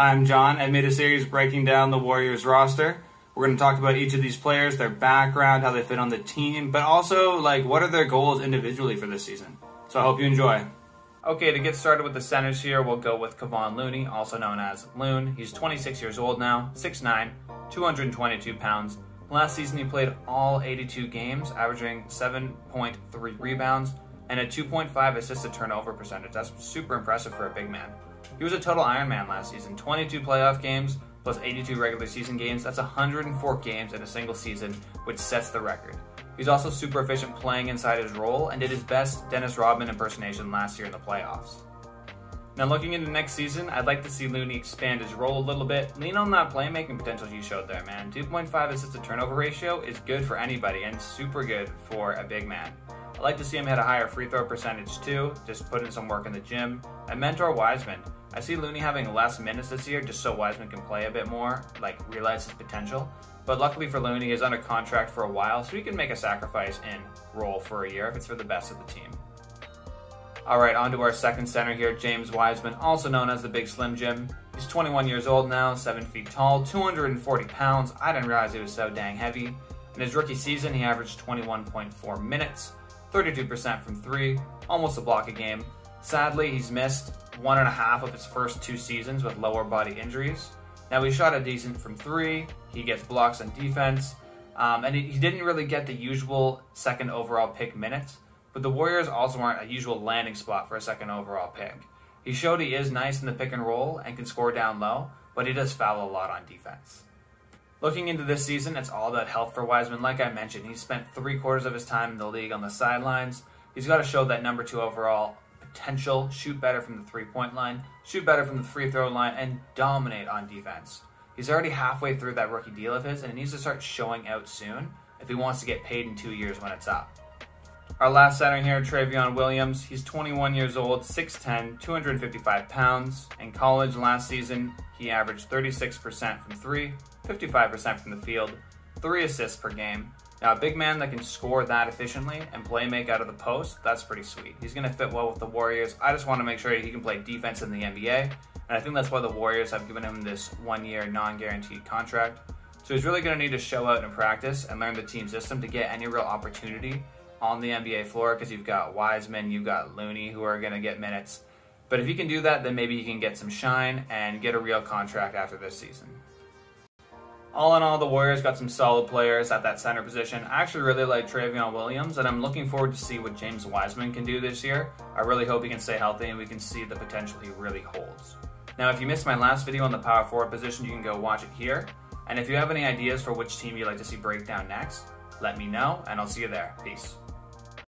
Hi, I'm John. I made a series breaking down the Warriors roster. We're going to talk about each of these players, their background, how they fit on the team, but also, like, what are their goals individually for this season. So I hope you enjoy. Okay, to get started with the centers here, we'll go with Kevon Looney, also known as Loon. He's 26 years old now, 6'9", 222 pounds. Last season, he played all 82 games, averaging 7.3 rebounds and a 2.5 assist-to-turnover percentage. That's super impressive for a big man. He was a total Iron Man last season, 22 playoff games plus 82 regular season games. That's 104 games in a single season, which sets the record. He's also super efficient playing inside his role and did his best Dennis Rodman impersonation last year in the playoffs. Now looking into next season, I'd like to see Looney expand his role a little bit. Lean on that playmaking potential you showed there, man. 2.5 assist to turnover ratio is good for anybody and super good for a big man. I'd like to see him hit a higher free throw percentage too, just put in some work in the gym. And mentor Wiseman. I see Looney having less minutes this year just so Wiseman can play a bit more, like realize his potential. But luckily for Looney, he's under contract for a while, so he can make a sacrifice and roll for a year if it's for the best of the team. Alright, on to our second center here, James Wiseman, also known as the Big Slim Jim. He's 21 years old now, 7 feet tall, 240 pounds. I didn't realize he was so dang heavy. In his rookie season, he averaged 21.4 minutes, 32% from 3, almost a block a game. Sadly, he's missed 1.5 of his first 2 seasons with lower body injuries. Now he shot a decent from 3, he gets blocks on defense, and he didn't really get the usual second overall pick minutes, but the Warriors also aren't a usual landing spot for a second overall pick. He showed he is nice in the pick and roll and can score down low, but he does foul a lot on defense. Looking into this season, it's all about health for Wiseman. Like I mentioned, he spent 3/4 of his time in the league on the sidelines. He's got to show that number 2 overall potential, shoot better from the three-point line, shoot better from the free throw line, and dominate on defense. He's already halfway through that rookie deal of his, and he needs to start showing out soon if he wants to get paid in 2 years when it's up. Our last center here, Trevion Williams. He's 21 years old, 6'10", 255 pounds. In college last season, he averaged 36% from 3, 55% from the field, 3 assists per game. Now, a big man that can score that efficiently and play make out of the post, that's pretty sweet. He's going to fit well with the Warriors. I just want to make sure he can play defense in the NBA, and I think that's why the Warriors have given him this one-year non-guaranteed contract. So he's really going to need to show out in practice and learn the team system to get any real opportunity on the NBA floor, because you've got Wiseman, you've got Looney who are going to get minutes. But if he can do that, then maybe he can get some shine and get a real contract after this season. All in all, the Warriors got some solid players at that center position. I actually really like Trevion Williams, and I'm looking forward to see what James Wiseman can do this year. I really hope he can stay healthy and we can see the potential he really holds. Now, if you missed my last video on the power forward position, you can go watch it here. And if you have any ideas for which team you'd like to see breakdown next, let me know, and I'll see you there. Peace.